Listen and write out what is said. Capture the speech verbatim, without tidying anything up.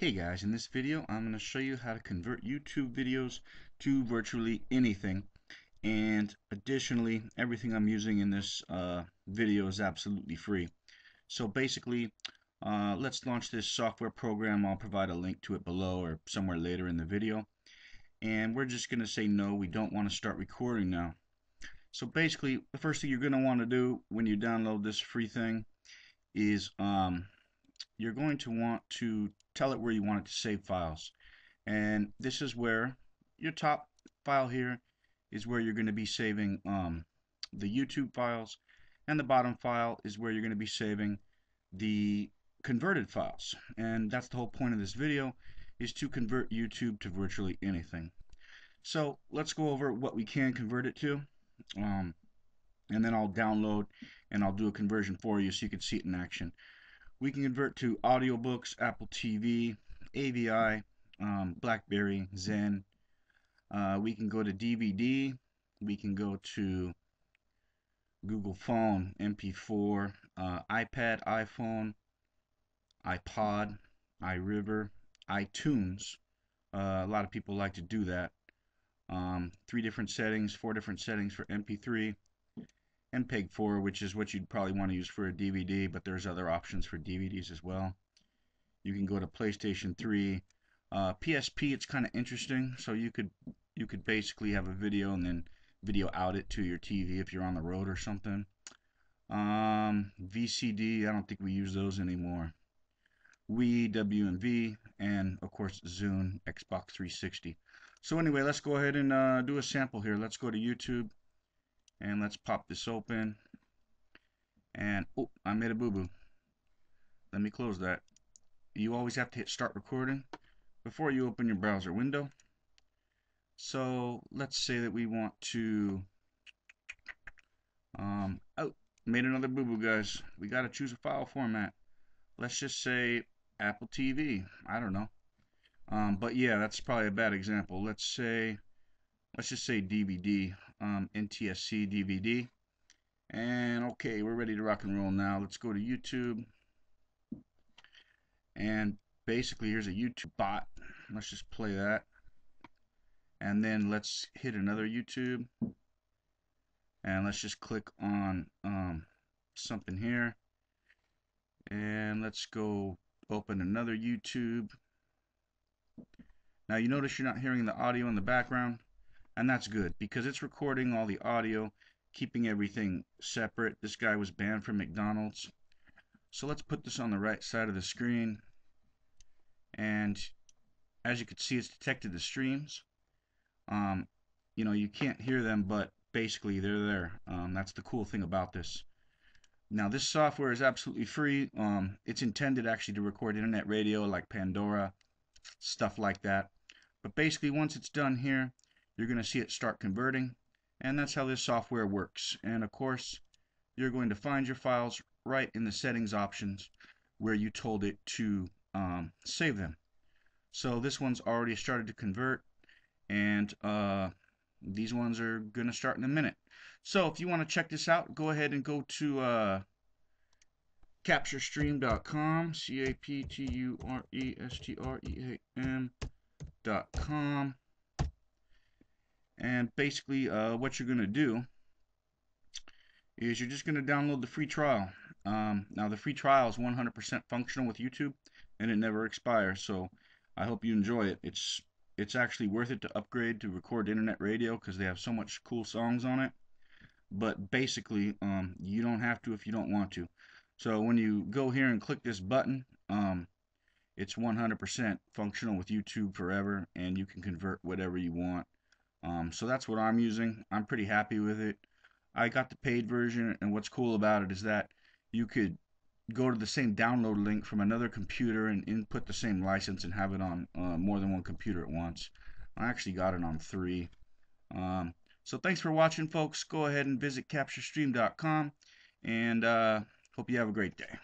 Hey guys, in this video I'm going to show you how to convert YouTube videos to virtually anything, and additionally everything I'm using in this uh, video is absolutely free. So basically uh, let's launch this software program. I'll provide a link to it below or somewhere later in the video, and we're just going to say no, we don't want to start recording now. So basically the first thing you're going to want to do when you download this free thing is um, you're going to want to tell it where you want it to save files, and this is where your top file here is where you're going to be saving um, the YouTube files, and the bottom file is where you're going to be saving the converted files. And that's the whole point of this video, is to convert YouTube to virtually anything. So let's go over what we can convert it to, um, and then I'll download and I'll do a conversion for you so you can see it in action. We can convert to audiobooks, Apple T V, A V I, um, BlackBerry, Zen. Uh, we can go to D V D. We can go to Google Phone, M P four, uh, iPad, iPhone, iPod, iRiver, iTunes. Uh, a lot of people like to do that. Um, three different settings, four different settings for M P three. M P four, which is what you'd probably want to use for a D V D, but there's other options for D V Ds as well. You can go to PlayStation three, uh, P S P. It's kind of interesting. So you could you could basically have a video and then video out it to your T V if you're on the road or something. Um, V C D. I don't think we use those anymore. Wii, W M V, and of course Zune, Xbox three sixty. So anyway, let's go ahead and uh, do a sample here. Let's go to YouTube. And let's pop this open. And oh, I made a boo-boo. Let me close that. You always have to hit start recording before you open your browser window. So let's say that we want to um oh, made another boo-boo, guys. We got to choose a file format. Let's just say Apple T V. I don't know. Um but yeah, that's probably a bad example. Let's say Let's just say D V D, um, N T S C D V D, and okay, we're ready to rock and roll now. Let's go to YouTube, and basically here's a YouTube bot. Let's just play that, and then let's hit another YouTube, and let's just click on um, something here, and let's go open another YouTube. Now you notice you're not hearing the audio in the background. And that's good, because it's recording all the audio, keeping everything separate. This guy was banned from McDonald's. So let's put this on the right side of the screen. And as you can see, it's detected the streams. Um, you know, you can't hear them, but basically they're there. Um, that's the cool thing about this. Now, this software is absolutely free. Um, it's intended actually to record internet radio like Pandora, stuff like that. But basically, once it's done here, you're going to see it start converting, and that's how this software works. And of course, you're going to find your files right in the settings options where you told it to um, save them. So this one's already started to convert, and uh, these ones are going to start in a minute. So if you want to check this out, go ahead and go to uh, Capture Stream dot com, C A P T U R E S T R E A M dot com. And basically uh, what you're going to do is you're just going to download the free trial. Um, now the free trial is one hundred percent functional with YouTube, and it never expires, so I hope you enjoy it. It's it's actually worth it to upgrade to record internet radio, because they have so much cool songs on it. But basically um, you don't have to if you don't want to. So when you go here and click this button, um, it's one hundred percent functional with YouTube forever, and you can convert whatever you want. Um, so that's what I'm using. I'm pretty happy with it. I got the paid version, and what's cool about it is that you could go to the same download link from another computer and input the same license and have it on uh, more than one computer at once. I actually got it on three. Um, so thanks for watching, folks. Go ahead and visit Capture Stream dot com, and uh, hope you have a great day.